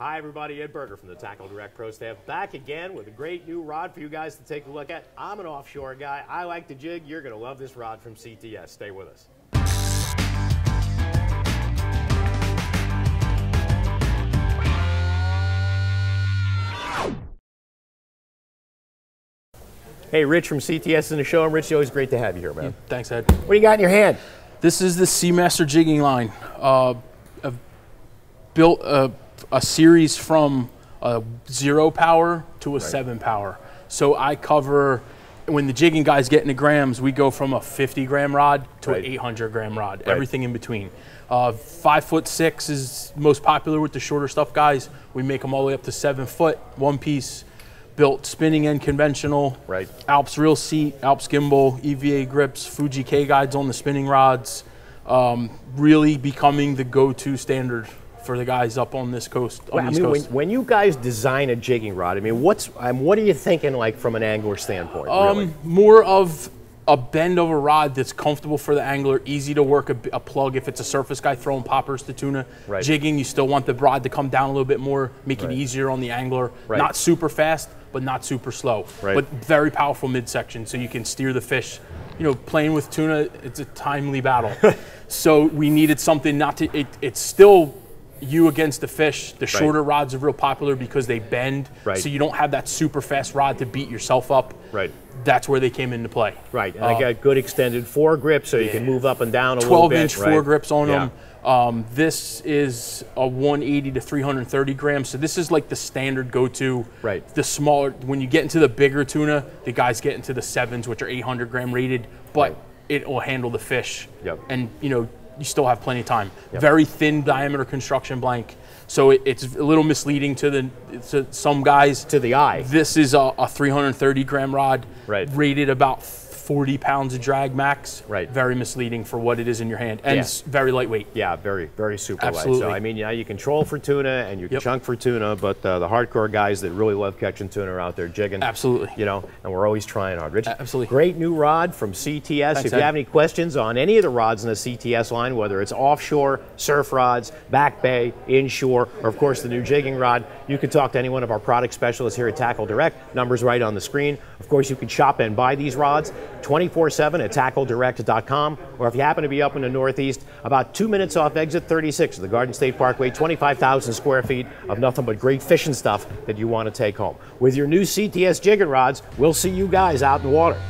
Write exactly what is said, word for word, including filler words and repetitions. Hi everybody, Ed Berger from the Tackle Direct Pro Staff, back again with a great new rod for you guys to take a look at. I'm an offshore guy, I like to jig, you're going to love this rod from C T S. Stay with us. Hey, Rich from C T S in the show. I'm Rich, it's always great to have you here, man. Thanks, Ed. What do you got in your hand? This is the Seamaster Jigging line. Uh, I've built a a series from a zero power to a right. seven power. So I cover, when the jigging guys get into grams, we go from a fifty gram rod to right. an eight hundred gram rod, right. everything in between. Uh, five foot six is most popular with the shorter stuff guys. We make them all the way up to seven foot, one piece, built spinning end conventional, right. Alps reel seat, Alps gimbal, E V A grips, Fuji K guides on the spinning rods, um, really becoming the go-to standard for the guys up on this coast. On well, I mean, coast. When, when you guys design a jigging rod, I mean, what's, um, what are you thinking like from an angler standpoint? Um, really? More of a bend of a rod that's comfortable for the angler, easy to work a, a plug. If it's a surface guy throwing poppers to tuna, right. jigging, you still want the rod to come down a little bit more, make right. it easier on the angler. Right. Not super fast, but not super slow. Right. But very powerful midsection, so you can steer the fish. You know, playing with tuna, it's a timely battle. So we needed something not to, it, it's still, you against the fish. The shorter right. rods are real popular because they bend, right. so you don't have that super fast rod to beat yourself up. Right. That's where they came into play. Right, and uh, I got good extended foregrip, so yeah. you can move up and down a little bit. twelve inch foregrips on yeah. them. Um, this is a one eighty to three thirty grams, so this is like the standard go-to. Right. The smaller, when you get into the bigger tuna, the guys get into the sevens, which are eight hundred gram rated, but right. it will handle the fish. Yep. And you know, you still have plenty of time. Yep. Very thin diameter construction blank, so it, it's a little misleading to the to some guys. To the eye. This is a, a three thirty gram rod, right. rated about forty pounds of drag max. Right. Very misleading for what it is in your hand, and yeah. it's very lightweight. Yeah, very, very super Absolutely. light. So I mean, yeah, you control for tuna and you yep. chunk for tuna, but uh, the hardcore guys that really love catching tuna are out there jigging. Absolutely. You know, and we're always trying hard. Rich, absolutely. Great new rod from C T S. Thanks, if you Ed. have any questions on any of the rods in the C T S line, whether it's offshore, surf rods, back bay, inshore, or of course the new jigging rod, you can talk to any one of our product specialists here at Tackle Direct. Numbers right on the screen. Of course, you can shop and buy these rods twenty-four seven at Tackle Direct dot com, or if you happen to be up in the Northeast, about two minutes off exit thirty-six of the Garden State Parkway, twenty-five thousand square feet of nothing but great fishing stuff that you want to take home. With your new C T S jigging rods, we'll see you guys out in the water.